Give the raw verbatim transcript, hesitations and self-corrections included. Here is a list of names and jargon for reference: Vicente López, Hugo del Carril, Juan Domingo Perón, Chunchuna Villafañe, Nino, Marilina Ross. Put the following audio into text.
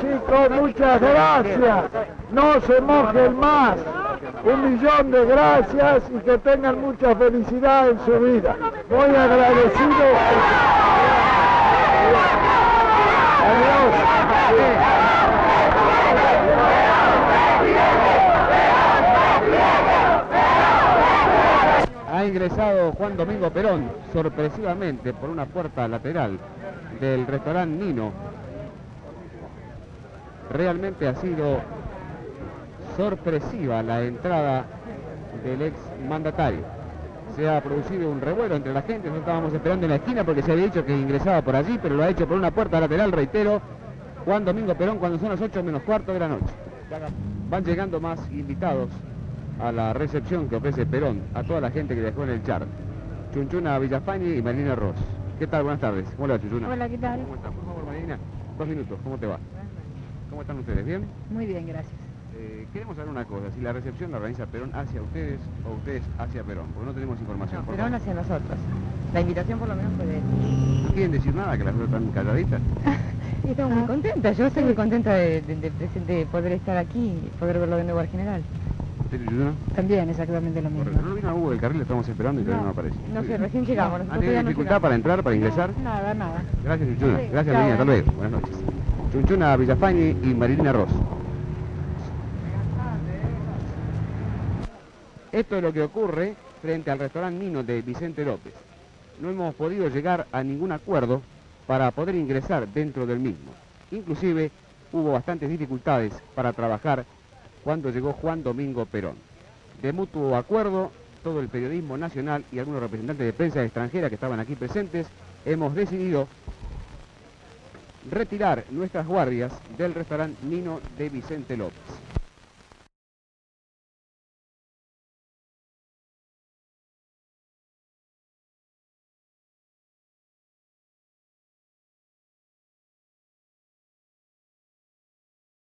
Chicos, muchas gracias. No se mojen más. Un millón de gracias y que tengan mucha felicidad en su vida. Muy agradecido. Adiós. Ha ingresado Juan Domingo Perón sorpresivamente por una puerta lateral del restaurante Nino. Realmente ha sido sorpresiva la entrada del ex mandatario. Se ha producido un revuelo entre la gente, no estábamos esperando en la esquina porque se había dicho que ingresaba por allí, pero lo ha hecho por una puerta lateral, reitero, Juan Domingo Perón, cuando son las ocho menos cuarto de la noche. Van llegando más invitados a la recepción que ofrece Perón a toda la gente que dejó en el char. Chunchuna Villafañe y Marilina Ross. ¿Qué tal? Buenas tardes. Hola, Chunchuna. Hola, ¿qué tal? ¿Cómo estás? Por favor, Marilina, dos minutos. ¿Cómo te va? ¿Cómo están ustedes? ¿Bien? Muy bien, gracias. Eh, queremos saber una cosa. Si la recepción la organiza Perón hacia ustedes o ustedes hacia Perón, porque no tenemos información. No, por Perón favor. Hacia nosotros. La invitación por lo menos fue de él. No quieren decir nada, que las dos están calladitas. Estamos muy contentas. Yo estoy muy contenta de, de, de, de poder estar aquí y poder verlo de nuevo al general. También, exactamente lo mismo. Pero no vino a Hugo del Carril, estamos esperando y no, todavía no aparece. No sé, recién llegamos. ¿Han tenido dificultad para entrar, para ingresar? No, nada, nada. Gracias, Chunchuna. Sí, gracias, Marilina. Hasta luego. Buenas noches. Chunchuna Villafañe y Marilina Ross. Esto es lo que ocurre frente al restaurante Nino de Vicente López. No hemos podido llegar a ningún acuerdo para poder ingresar dentro del mismo. Inclusive, hubo bastantes dificultades para trabajar cuando llegó Juan Domingo Perón. De mutuo acuerdo, todo el periodismo nacional y algunos representantes de prensa extranjera que estaban aquí presentes, hemos decidido retirar nuestras guardias del restaurante Nino de Vicente López.